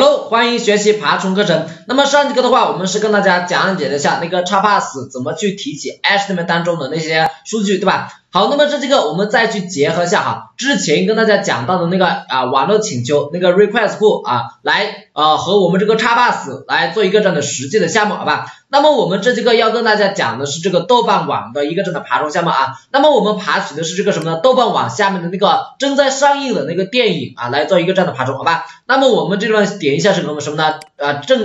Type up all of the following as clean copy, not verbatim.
Hello， 欢迎学习爬虫课程。那么上节课的话，我们是跟大家讲解了一下那个 XPath 怎么去提取 HTML 当中的那些数据，对吧？好，那么这个我们再去结合一下哈，之前跟大家讲到的那个网络请求那个 request 库来和我们这个 XPath 来做一个这样的实际的项目，好吧？那么我们这节课要跟大家讲的是这个豆瓣网的一个这样的爬虫项目啊。那么我们爬取的是这个什么呢？豆瓣网下面的那个正在上映的那个电影来做一个这样的爬虫，好吧？那么我们这地方点一下是什么呢？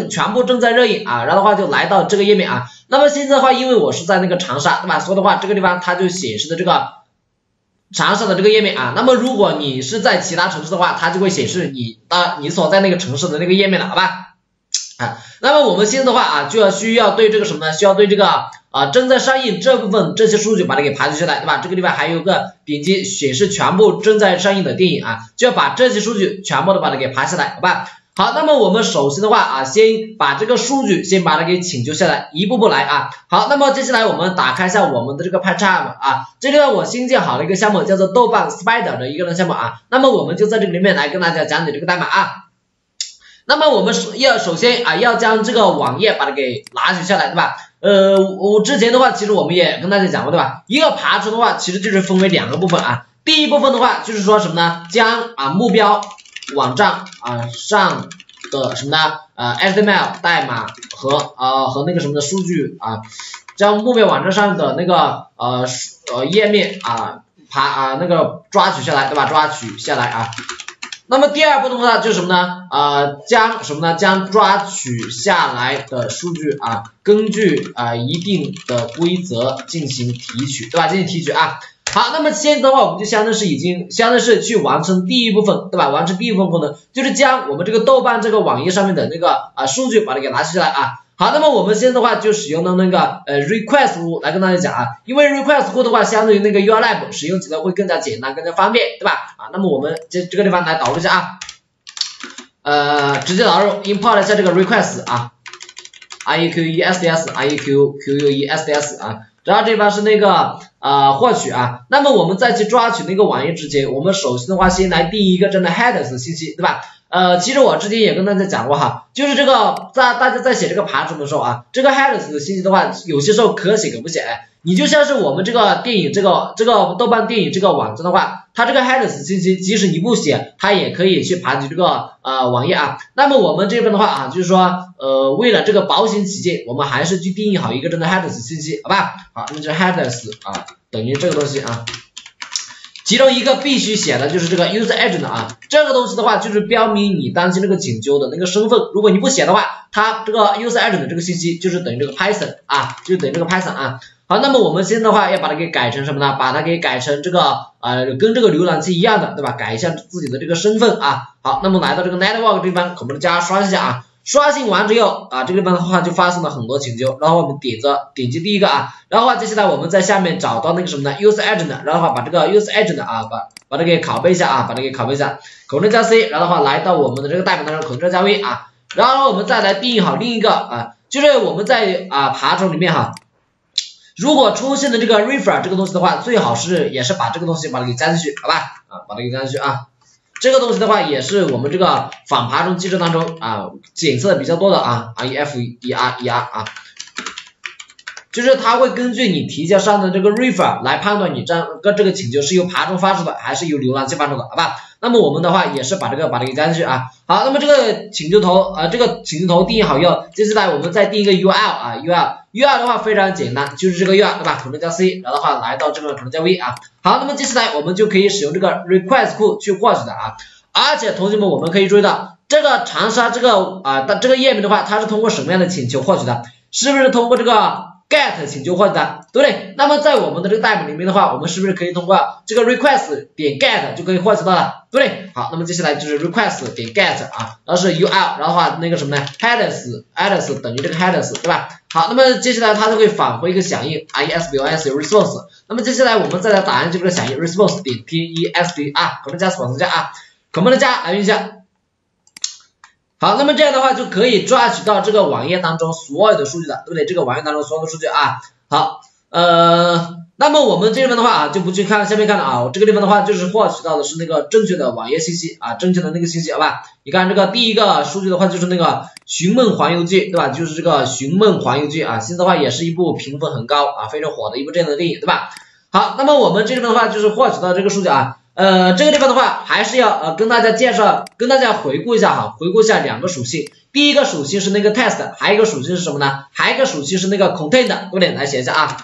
全部正在热映然后的话就来到这个页面啊。那么现在的话，因为我是在那个长沙，对吧？所以的话，这个地方它就显示的这个长沙的这个页面啊。那么如果你是在其他城市的话，它就会显示你所在那个城市的那个页面了，好吧？那么我们现在的话就要对这个什么呢？需要对这个正在上映这部分这些数据把它给爬取下来，对吧？这个地方还有个点击显示全部正在上映的电影啊，就要把这些数据全部都把它给爬下来，好吧？好，那么我们首先的话先把这个数据先把它给请求下来，一步步来啊。好，那么接下来我们打开一下我们的这个 PyCharm 这里我新建好了一个项目，叫做豆瓣 Spider 的一个项目那么我们就在这个里面来跟大家讲解这个代码那么我们首先要将这个网页把它给拿取下来，对吧？我之前的话其实我们也跟大家讲过，对吧？一个爬虫的话其实就是分为两个部分第一部分的话就是说什么呢？将目标网站上的什么呢？HTML 代码和那个什么的数据将目标网站上的那个页面那个抓取下来，对吧？抓取下来那么第二步的话就是什么呢？将什么呢？将抓取下来的数据根据一定的规则进行提取，对吧？进行提取好，那么现在的话，我们就相当是去完成第一部分，对吧？完成第一部分功能，就是将我们这个豆瓣这个网页上面的那个数据把它给拿取下来好，那么我们现在的话就使用了那个request 库来跟大家讲因为 request 库的话相对于那个 URL 使用起来会更加简单，更加方便，对吧？那么我们这个地方来导入一下直接导入 import 一下这个 request requests 然后这边是那个获取那么我们在去抓取那个网页之前，我们首先的话先来定一个这样的 headers 的信息，对吧？其实我之前也跟大家讲过就是这个大家在写这个爬虫的时候这个 headers 的信息的话，有些时候可写可不写。你就像是我们这个电影这个豆瓣电影这个网站的话，它这个 headers 信息即使你不写，它也可以去爬取这个网页那么我们这边的话就是说为了这个保险起见，我们还是去定义好一个这样的 headers 信息，好吧？好，那么这 headers 等于这个东西其中一个必须写的就是这个 User-Agent 这个东西的话就是标明你当前这个请求的那个身份，如果你不写的话，它这个 User-Agent 的这个信息就是等于这个 Python 就等于这个 Python 好，那么我们现在的话要把它给改成什么呢？把它给改成这个跟这个浏览器一样的，对吧？改一下自己的这个身份好，那么来到这个 Network 这边，我们加刷新一下刷新完之后这个地方的话就发送了很多请求，然后我们点击第一个然后接下来我们在下面找到那个什么呢 User-Agent， 然后把这个 User-Agent 把它给拷贝一下把它给拷贝一下 Ctrl 加 C， 然后的话来到我们的这个代码当中 Ctrl 加 V 然后我们再来定义好另一个就是我们在爬虫里面如果出现的这个 Referer 这个东西的话，最好也是把这个东西把它给加进去，好吧？把它给加进去这个东西的话也是我们这个反爬虫机制当中检测的比较多的REFER 就是它会根据你提交上的这个 refer 来判断你这个请求是由爬虫发出的还是由浏览器发出的，好吧？那么我们的话也是把这个加进去好，那么这个请求头定义好以后，接下来我们再定一个 URL URL 的话非常简单，就是这个 URL， 对吧？ Ctrl 加 C， 然后的话来到这个 Ctrl 加 V 好，那么接下来我们就可以使用这个 request 库去获取的而且同学们我们可以注意到这个长沙这个页面的话，它是通过什么样的请求获取的？是不是通过这个 get 请求获取的，对不对？那么在我们的这个代码里面的话，我们是不是可以通过这个 request 点 get 就可以获取到了，对不对？好，那么接下来就是 request 点 get 然后是 URL， 然后的话那个什么呢 headers 等于这个 headers， 对吧？好，那么接下来它就会返回一个响应 response response， 那么接下来我们再来打印这个响应 response 点 test Ctrl+加来一下。好，那么这样的话就可以抓取到这个网页当中所有的数据了，对不对？这个网页当中所有的数据好，那么我们这边的话就不去看下面看了啊，这个地方的话就是获取到的是那个正确的网页信息啊，正确的那个信息，好吧？你看这个第一个数据的话就是那个寻梦环游记，对吧？就是这个寻梦环游记啊，现在的话也是一部评分很高啊，非常火的一部这样的电影，对吧？好，那么我们这边的话就是获取到这个数据啊，这个地方的话还是要跟大家回顾一下哈，回顾一下两个属性。第一个属性是那个 test， 还有一个属性是什么呢？还有一个属性是那个 content， 重点来写一下啊。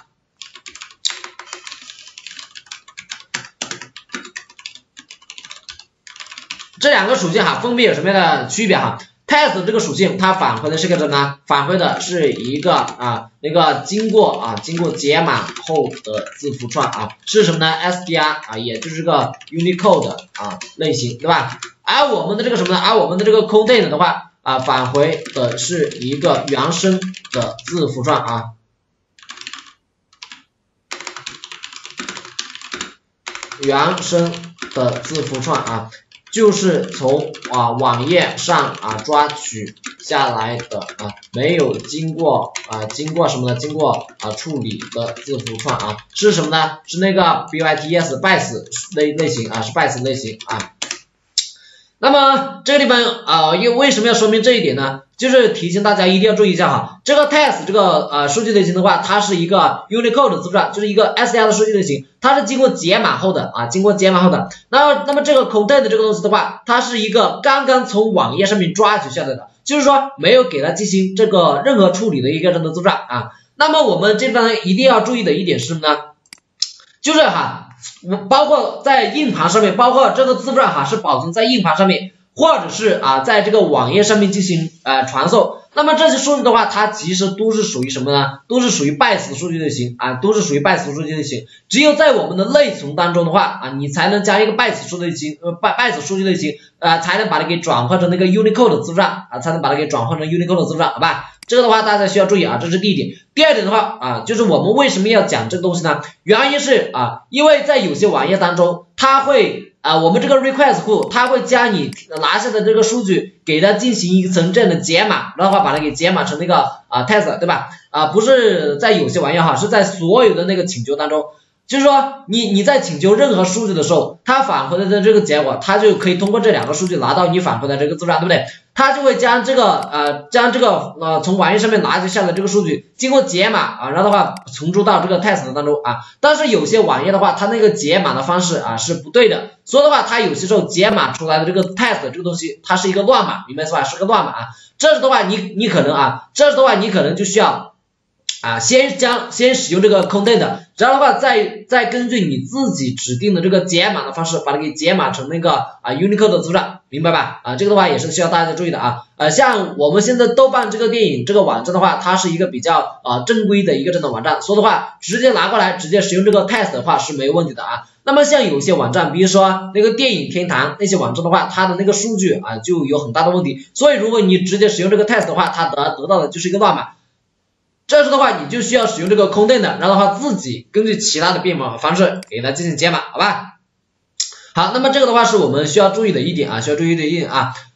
这两个属性哈，分别有什么样的区别哈 ？test 这个属性它返回的是个什么呢？返回的是一个啊那个经过解码后的字符串啊，是什么呢 ？str 啊，也就是个 Unicode 啊类型，对吧？而我们的这个什么呢？而我们的这个 content 的话啊，返回的是一个原生的字符串啊。 原生的字符串啊，就是从网页上抓取下来的没有经过什么呢？经过处理的字符串啊，是什么呢？是那个 bytes 类型啊，是 bytes 类型啊。那么这个地方又为什么要说明这一点呢？ 就是提醒大家一定要注意一下哈，这个 test 这个数据类型的话，它是一个 Unicode 的字符串，就是一个 str 的数据类型，它是经过解码后的啊，经过解码后的。那么这个 content 这个东西的话，它是一个刚刚从网页上面抓取下来的，就是说没有给它进行这个任何处理的一个这样的字符串啊。那么我们这边一定要注意的一点是什么呢？就是哈，包括在硬盘上面，包括这个字符串哈是保存在硬盘上面。 或者是在这个网页上面进行传送，那么这些数据的话，它其实都是属于什么呢？都是属于 bytes 数据类型啊，都是属于 bytes 数据类型。只有在我们的内存当中的话你才能将一个 bytes 数据类型bytes 数据类型才能把它给转换成那个 Unicode 的字符串才能把它给转换成 Unicode 的字符串，好吧？这个的话大家需要注意啊，这是第一点。第二点的话就是我们为什么要讲这个东西呢？原因是因为在有些网页当中，它会。 我们这个 request 库，它会将你拿下的这个数据，给它进行一层这样的解码，然后把它给解码成那个test， 对吧？不是在有些玩意哈，是在所有的那个请求当中，就是说你在请求任何数据的时候，它返回来的这个结果，它就可以通过这两个数据拿到你返回的这个字符串，对不对？它就会将这个从网页上面拿取下的这个数据，经过解码然后的话存入到这个 test 当中但是有些网页的话，它那个解码的方式是不对的。 所以的话，它有些时候解码出来的这个 test 这个东西，它是一个乱码，明白是吧？是个乱码。这时的话，你可能就需要先使用这个 content， 然后的话再根据你自己指定的这个解码的方式，把它给解码成那个Unicode 的字符串，明白吧？这个的话也是需要大家注意的像我们现在豆瓣这个电影这个网站的话，它是一个比较正规的一个这种网站，所以的话直接拿过来直接使用这个 test 的话是没有问题的那么像有些网站，比如说那个电影天堂那些网站的话，它的那个数据就有很大的问题。所以如果你直接使用这个 test 的话，它得到的就是一个乱码。这时的话，你就需要使用这个 content， 然后的话自己根据其他的编码方式给它进行解码，好吧？好，那么这个的话是我们需要注意的一点需要注意的一点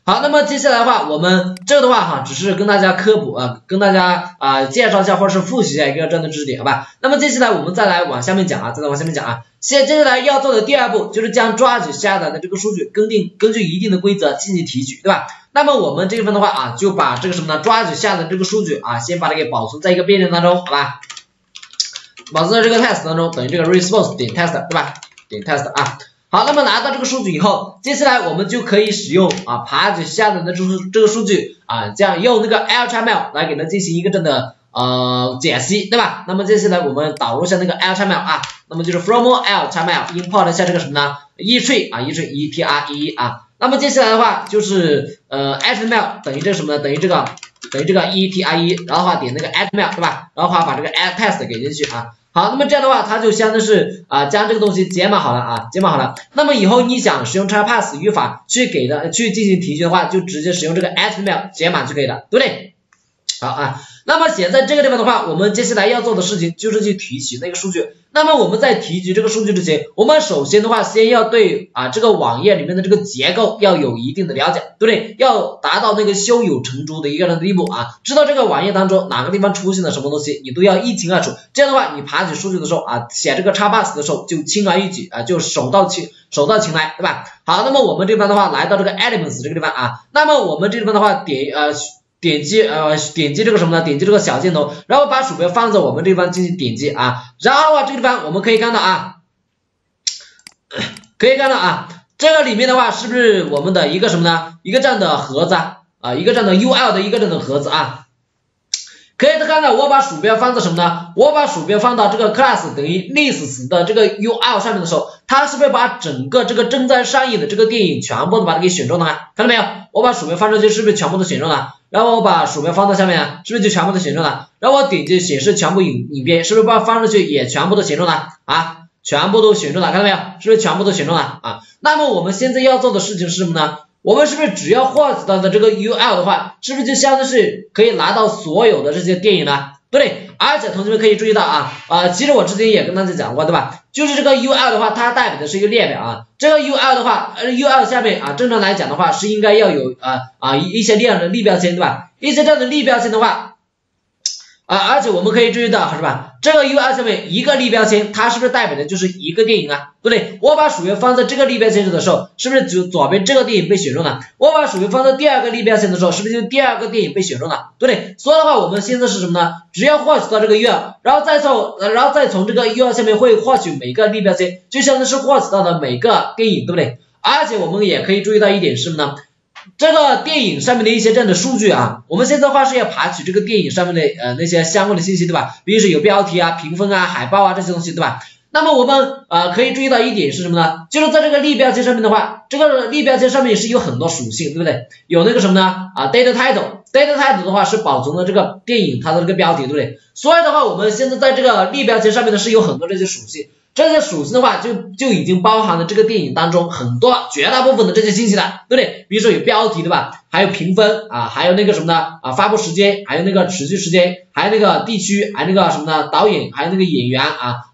好，那么接下来的话，我们这个的话只是跟大家科普跟大家介绍一下或者是复习一下一个这样的知识点，好吧？那么接下来我们再来往下面讲接下来要做的第二步就是将抓取下来的这个数据根据一定的规则进行提取，对吧？那么我们这一份的话就把这个什么呢？抓取下的这个数据先把它给保存在一个变量当中，好吧？保存在这个 test 当中，等于这个 response 点 test， 对吧？点 test 好，那么拿到这个数据以后，接下来我们就可以使用爬取下载的这个数据这样用那个 Lxml 来给它进行一个这样的解析，对吧？那么接下来我们导入一下那个 Lxml 那么就是 from Lxml import 一下这个什么呢 ？etree etree 那么接下来的话就是HTML 等于这个什么呢？等于这个 etree， 然后的话点那个 HTML 对吧？然后的话把这个 test 给进去好，那么这样的话，它就相当是将这个东西解码好了解码好了。那么以后你想使用 XPath 语法去进行提取的话，就直接使用这个 HTML 解码就可以了，对不对？好啊，那么写在这个地方的话，我们接下来要做的事情就是去提取那个数据。那么我们在提取这个数据之前，我们首先的话，先要对这个网页里面的这个结构要有一定的了解，对不对？要达到那个胸有成竹的一个地步啊，知道这个网页当中哪个地方出现了什么东西，你都要一清二楚。这样的话，你爬取数据的时候写这个 Xbox 的时候就轻而易举就手到擒来，对吧？好，那么我们这边的话，来到这个 Elements 这个地方那么我们这地方的话，点击这个什么呢？点击这个小箭头，然后把鼠标放在我们这地方进行点击然后这个地方我们可以看到这个里面的话是不是我们的一个什么呢？一个这样的盒子一个这样的 UL 的一个这样的盒子可以看到我把鼠标放在什么呢？我把鼠标放到这个 class 等于 list 的这个 UL 上面的时候，它是不是把整个这个正在上映的这个电影全部都把它给选中了？看到没有？我把鼠标放上去，是不是全部都选中了？然后我把鼠标放到下面，是不是就全部都选中了？然后我点击显示全部影片，是不是把它放上去也全部都选中了？全部都选中了，看到没有？是不是全部都选中了？那么我们现在要做的事情是什么呢？我们是不是只要获取到的这个 UL 的话，是不是就相当于是可以拿到所有的这些电影呢？对不对？而且同学们可以注意到其实我之前也跟大家讲过，对吧？就是这个 UL 的话，它代表的是一个列表这个 UL 的话，UL 下面正常来讲的话是应该要有一些这样的立标签，对吧？一些这样的立标签的话而且我们可以注意到，是吧？这个 UL 下面一个立标签，它是不是代表的就是一个电影对不对？我把鼠标放在这个立标签上的时候，是不是就左边这个电影被选中了？我把鼠标放在第二个立标签的时候，是不是就第二个电影被选中了？对不对？所以的话，我们现在是什么呢？只要获取到这个 UL， 然后再从这个 UL 下面会获取每个立标签，就相当于是获取到的每个电影，对不对？而且我们也可以注意到一点是什么呢？这个电影上面的一些这样的数据我们现在的话是要爬取这个电影上面的那些相关的信息，对吧？比如说有标题评分海报这些东西，对吧？那么我们可以注意到一点是什么呢？就是在这个立标签上面的话，这个立标签上面也是有很多属性，对不对？有那个什么呢？data title，data title 的话是保存了这个电影它的这个标题，对不对？所以的话，我们现在在这个立标签上面呢是有很多这些属性。这些属性的话就已经包含了这个电影当中很多绝大部分的这些信息了，对不对？比如说有标题，对吧？还有评分还有那个什么呢？发布时间，还有那个持续时间，还有那个地区，还有那个什么呢？导演，还有那个演员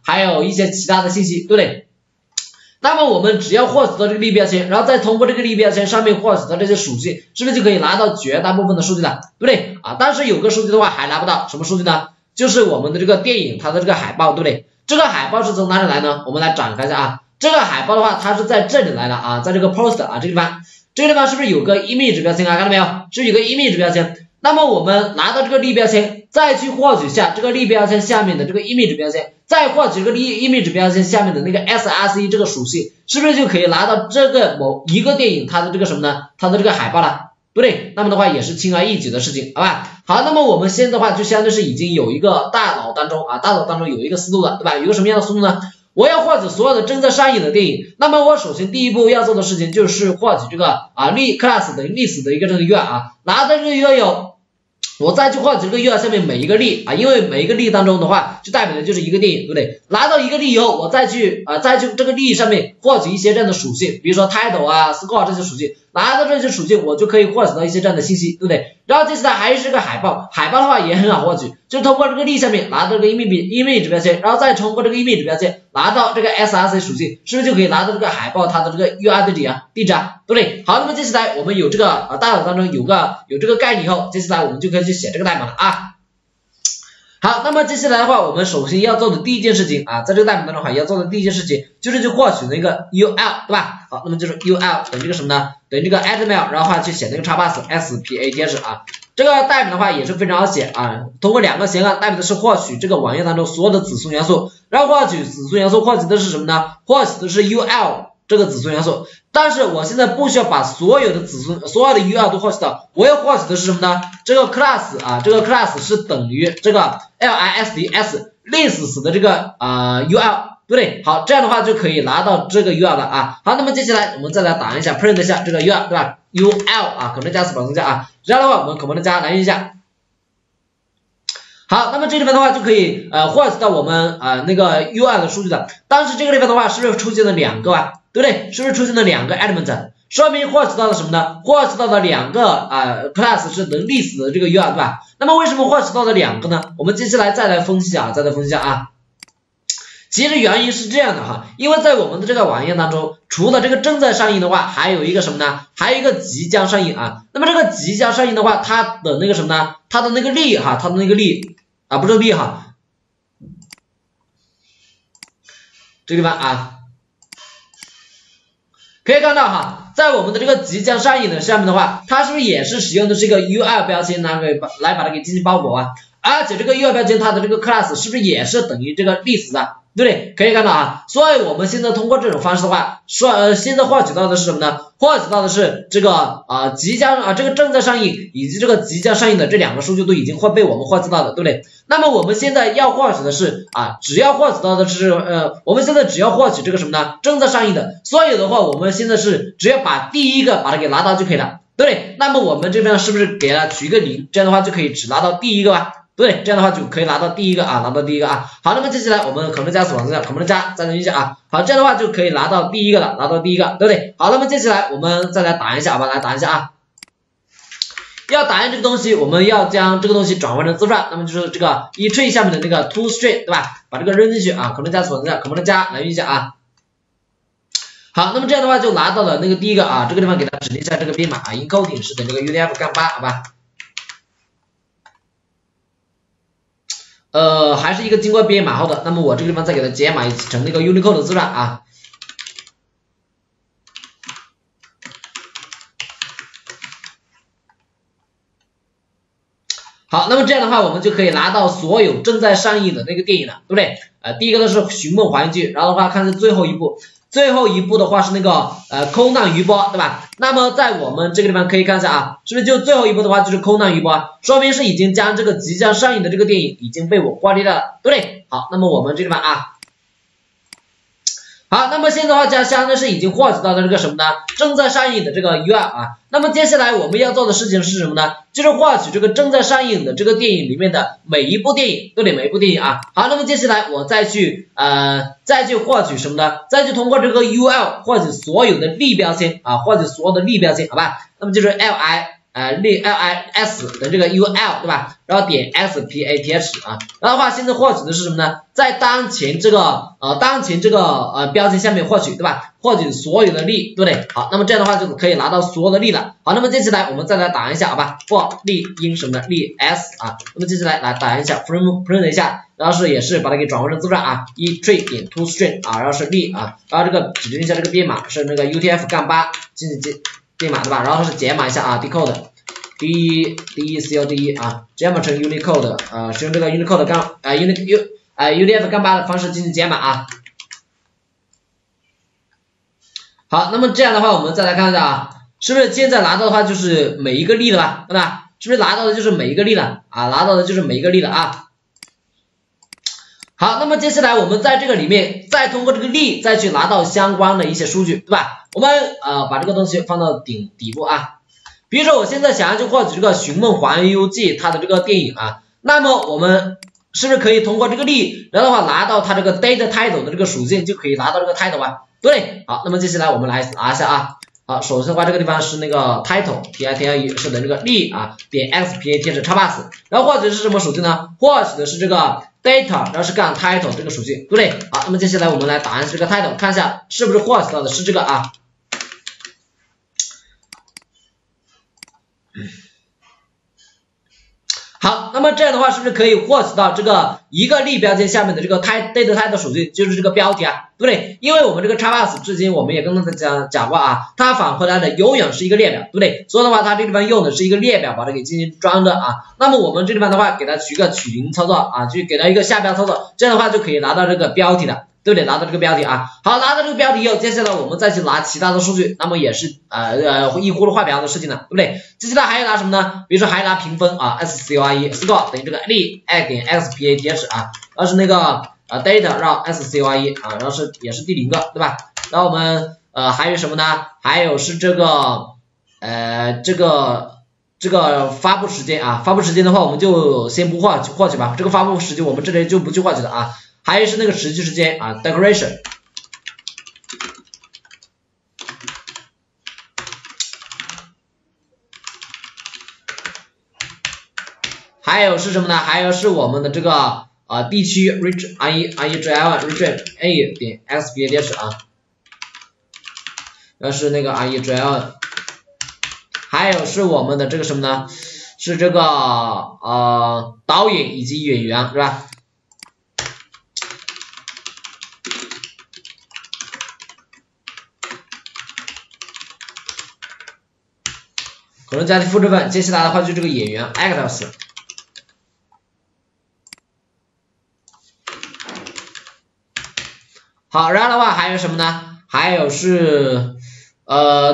还有一些其他的信息，对不对？那么我们只要获取到这个立标签，然后再通过这个立标签上面获取到这些属性，是不是就可以拿到绝大部分的数据了？对不对？但是有个数据的话还拿不到，什么数据呢？就是我们的这个电影它的这个海报，对不对？这个海报是从哪里来呢？我们来展开一下这个海报的话，它是在这里来的在这个 post 这个地方，是不是有个 image 标签看到没有？是不是有个 image 标签？那么我们拿到这个立标签，再去获取一下这个立标签下面的这个 image 标签，再获取这个 image 标签下面的那个 src 这个属性，是不是就可以拿到这个某一个电影它的这个什么呢？它的这个海报了？对不对？那么的话也是轻而易举的事情，好吧？好，那么我们现在的话就相当于是已经有一个大脑当中有一个思路了，对吧？有个什么样的思路呢？我要获取所有的正在上映的电影，那么我首先第一步要做的事情就是获取这个class 等于 list 的一个这个 URL，拿到这个 URL，我再去获取这个 URL 下面每一个例因为每一个例当中的话就代表的就是一个电影，对不对？拿到一个例以后，我再去这个例上面获取一些这样的属性，比如说 title score 这些属性，拿到这些属性我就可以获取到一些这样的信息，对不对？然后接下来还是个海报，海报的话也很好获取，就通过这个例下面拿到这个 image 标签，然后再通过这个 image 标签拿到这个 src 属性，是不是就可以拿到这个海报它的这个 URL 地址对不对？好，那么接下来我们有这个大脑当中有这个概念以后，接下来我们就可以去写这个代码了好，那么接下来的话，我们首先要做的第一件事情在这个代码当中要做的第一件事情就是去获取那个 UL， 对吧？好，那么就是 UL 等于这个什么呢？等于这个 HTML， 然后去写那个 XPath 这个代码的话也是非常好写通过两个斜杠代表的是获取这个网页当中所有的子孙元素，然后获取子孙元素获取的是什么呢？获取的是 UL 这个子孙元素，但是我现在不需要把所有的 UL 都获取到，我要获取的是什么呢？这个 class 这个 class 是等于这个 LISTS list 的这个UL， 对不对？好，这样的话就可以拿到这个 UL 了好，那么接下来我们再来打一下 print 一下这个 UL， 对吧？ UL Ctrl 加 Space 加然后的话我们Ctrl加来一下。好，那么这地方的话就可以获取到我们那个 UL 的数据的，但是这个地方的话是不是出现了两个对不对？是不是出现了两个 element？说明获取到了什么呢？获取到的两个class 是能 list 的这个 URL 对吧？那么为什么获取到的两个呢？我们接下来再来分析啊。其实原因是这样的哈，因为在我们的这个网页当中，除了这个正在上映的话，还有一个什么呢？还有一个即将上映啊。那么这个即将上映的话，它的那个什么呢？它的那个例哈，它的那个例啊，不是例哈，这个地方啊，可以看到哈，在我们的这个即将上映的下面的话，它是不是也是使用的是一个 URL 标签来把它给进行包裹啊？而且这个 URL 标签它的这个 class 是不是也是等于这个 list 啊？对不对？可以看到啊，所以我们现在通过这种方式的话，现在获取到的是什么呢？获取到的是这个这个正在上映以及这个即将上映的这两个数据都已经会被我们获取到的，对不对？那么我们现在要获取的是我们现在只要获取这个什么呢？正在上映的，所以的话我们现在是只要把第一个把它给拿到就可以了，对不对？那么我们这边是不是给它取一个0，这样的话就可以只拿到第一个吧？对，这样的话就可以拿到第一个啊，好，那么接下来我们可能加再等一下啊，好，这样的话就可以拿到第一个了，对不对？好，那么接下来我们再来打一下，要打印这个东西，我们要将这个东西转换成字串，那么就是这个etree下面的那个 toString 对吧？把这个扔进去啊，好，那么这样的话就拿到了那个第一个啊，这个地方给它指定一下这个编码啊，Unicode 是等于这个 UTF-8 好吧？还是一个经过编码后的，那么我这个地方再给它解码成那个 Unicode 的字串啊。好，那么这样的话，我们就可以拿到所有正在上映的那个电影了，对不对？第一个呢是《寻梦环游记》，然后的话看是最后一部。最后一步的话是那个空难余波对吧？那么在我们这个地方可以看一下啊，是不是就最后一步的话就是空难余波，说明是已经将这个即将上映的这个电影已经被我划掉了，对不对？好，那么我们这个地方啊，好，那么现在的话相当于是已经获取到的这个什么呢？正在上映的这个 URL 啊。那么接下来我们要做的事情是什么呢？就是获取这个正在上映的这个电影里面的每一部电影，对不对？每一部电影啊。好，那么接下来我再去获取什么呢？再去通过这个 URL 获取所有的例标签啊，好吧？那么就是 LIS 的这个 URL 对吧？然后点 XPath 啊，然后的话现在获取的是什么呢？在当前这个标签下面获取对吧？获取所有的例，对不对？好，那么这样的话就可以拿到所有的例了。好，那么接下来我们再来打一下好吧 ？for 例英什么的例 s 啊，那么接下来来打一下 print 一下，然后是也是把它给转换成字串啊 ，etree 点 toString 啊，然后是例啊，然后这个指定一下这个编码是那个 UTF-8 进行编码对吧？然后是解码一下啊 ，decode 啊，解码成 Unicode 使用这个 Unicode UTF-8 的方式进行解码啊。好，那么这样的话我们再来看一下啊，是不是现在拿到的话就是每一个例了吧，对吧？好，那么接下来我们在这个里面再通过这个例再去拿到相关的一些数据，对吧？我们把这个东西放到底部啊，比如说我现在想要去获取这个《寻梦环游记》它的这个电影啊，那么我们是不是可以通过这个例，然后的话拿到它这个 data title 的这个属性，就可以拿到这个 title 啊，对。好，那么接下来我们来拿一下啊，好，首先的话这个地方是那个 title 是的这个例啊，点 xpath 叉 bus， 然后获取的是什么属性呢？获取的是这个 data 然后是杠 title 这个属性，对不对？好，那么接下来我们来打一下这个 title， 看一下是不是获取到的是这个啊。好，那么这样的话是不是可以获取到这个一个例标签下面的这个 data title 属性，就是这个标题啊，对不对？因为我们这个 XPath 至今我们也跟大家讲过啊，它返回来的永远是一个列表，对不对？所以的话它这地方用的是一个列表把它给进行装的啊，那么我们这地方的话给它取一个取零操作啊，就给它一个下标操作，这样的话就可以拿到这个标题了，对不对？拿到这个标题啊，好，拿到这个标题以后，接下来我们再去拿其他的数据，那么也是一葫芦画瓢的事情了，对不对？接下来还要拿什么呢？比如说还拿评分啊 ，score 等于这个 例 点 xpath 啊，然后是那个data 让 score 啊，然后是也是第0个，对吧？然后我们还有什么呢？还有是这个发布时间啊，发布时间的话我们就先不获取吧，这个发布时间我们这里就不去获取了啊。还有是那个持续时间啊 ，decoration，还有是什么呢？还有是我们的这个地区 reach 点 xpath 啊，要是那个 reach， 还有是我们的这个什么呢？是这个导演以及演员是吧？ 可能加的复制本，接下来的话就这个演员 actors， 好，然后的话还有什么呢？还有是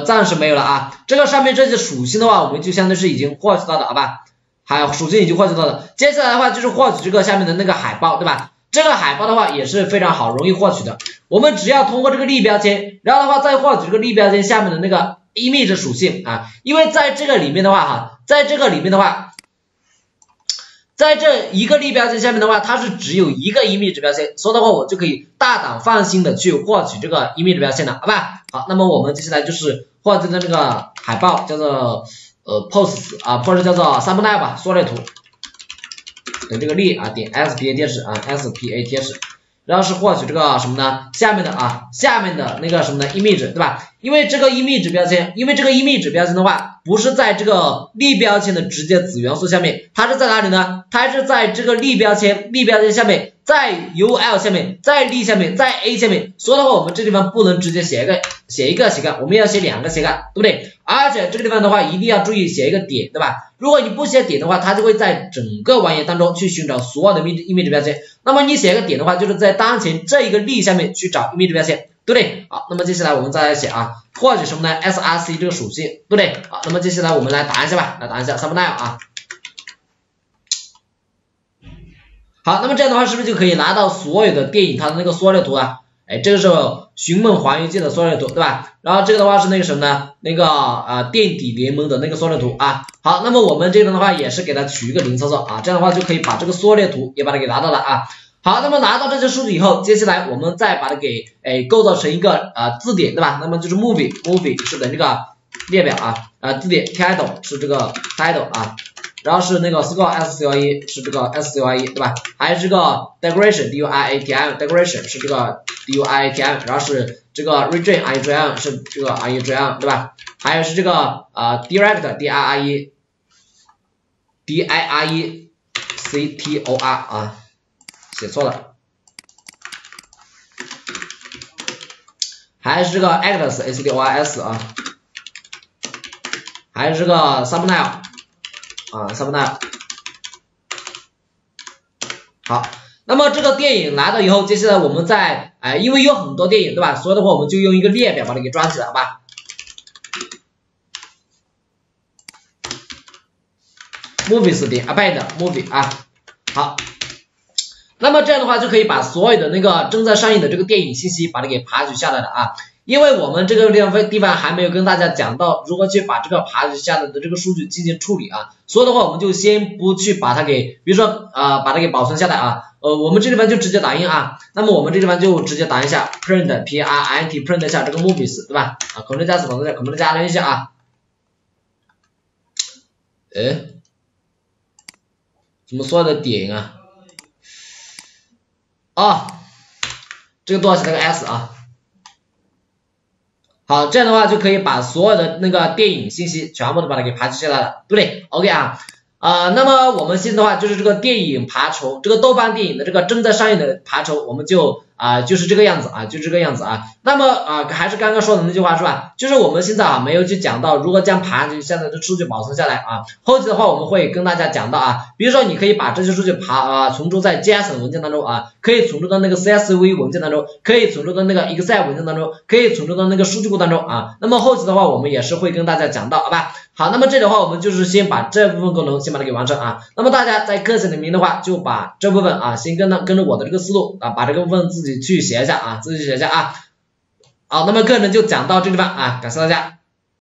暂时没有了啊。这个上面这些属性的话，我们就相当是已经获取到的，好吧？还有属性已经获取到的，接下来的话就是获取这个下面的那个海报，对吧？这个海报的话也是非常好，容易获取的。我们只要通过这个立标签，然后的话再获取这个立标签下面的那个 image 属性啊，因为在这个里面的话哈，在这个里面的话，在这一个立标签下面的话，它是只有一个 image 标签，所以的话我就可以大胆放心的去获取这个 image 标签了，好吧？好，那么我们接下来就是获取的那个海报，叫做post 啊，或者叫做 thumbnail 吧，缩略图的这个例啊，点 spath 啊 spath。 然后是获取这个什么呢？下面的啊，下面的那个什么呢 ？image 对吧？因为这个 image 标签，因为这个 image 标签的话，不是在这个立标签的直接子元素下面，它是在哪里呢？它是在这个立标签下面，在 UL 下面，在例下面，在 A 下面。所以的话，我们这地方不能直接写一个斜杠，我们要写两个斜杠，对不对？而且这个地方的话，一定要注意写一个点，对吧？如果你不写点的话，它就会在整个网页当中去寻找所有的 image 标签。 那么你写一个点的话，就是在当前这一个例下面去找 image 标签，对不对？好，那么接下来我们再来写啊，获取什么呢 ？src 这个属性，对不对？好，那么接下来我们来答一下吧，来答一下 thumbnail 啊。好，那么这样的话是不是就可以拿到所有的电影它的那个缩略图啊？哎，这个是《寻梦环游记》的缩略图，对吧？然后这个的话是那个什么呢？那个垫底联盟的那个缩略图啊。好，那么我们这边的话也是给它取一个零操作啊，这样的话就可以把这个缩略图也把它给拿到了啊。好，那么拿到这些数据以后，接下来我们再把它给构造成一个字典，对吧？那么就是 movie 是等这个列表啊，字典 title 是这个 title 啊，然后是那个 score score 是这个 score 对吧？还有这个 decoration duratm decoration 是这个 duratm， 然后是这个 region region 是这个 region 对吧？还有是这个direct director 啊。 写错了，还是这个 actors actors 啊，还是这个 thumbnail 啊 thumbnail。好，那么这个电影来了以后，接下来我们再因为有很多电影对吧，所以的话我们就用一个列表把它给抓起来，好吧？ movies 点 abed movie 啊，好。 那么这样的话就可以把所有的那个正在上映的这个电影信息把它给爬取下来了啊，因为我们这个地方还没有跟大家讲到如何去把这个爬取下来的这个数据进行处理啊，所以的话我们就先不去把它给，比如说把它给保存下来啊，我们这地方就直接打印啊，那么我们这地方就直接打印一下 print 一下这个 movies 对吧？啊，Ctrl加锁，Ctrl加了一下啊，哎，怎么所有的点啊？ 啊、哦，这个多少写那个 s 啊？好，这样的话就可以把所有的那个电影信息全部都把它给爬取下来了，对不对 ？OK 啊，那么我们现在的话就是这个电影爬虫，这个豆瓣电影的这个正在上映的爬虫，我们就就是这个样子啊，就是这个样子啊。那么还是刚刚说的那句话是吧？就是我们现在啊没有去讲到如何将爬取下来的数据保存下来啊，后期的话我们会跟大家讲到啊，比如说你可以把这些数据存储在 JSON 文件当中啊，可以存储到那个 CSV 文件当中，可以存储到那个 Excel 文件当中，可以存储到那个数据库当中啊。那么后期的话我们也是会跟大家讲到，好吧？好，那么这里的话我们就是先把这部分功能先把它给完成啊。那么大家在课程里面的话就把这部分啊先跟着我的这个思路啊，把这个部分自己去写一下啊，自己写一下啊。好，那么课程就讲到这地方啊，感谢大家。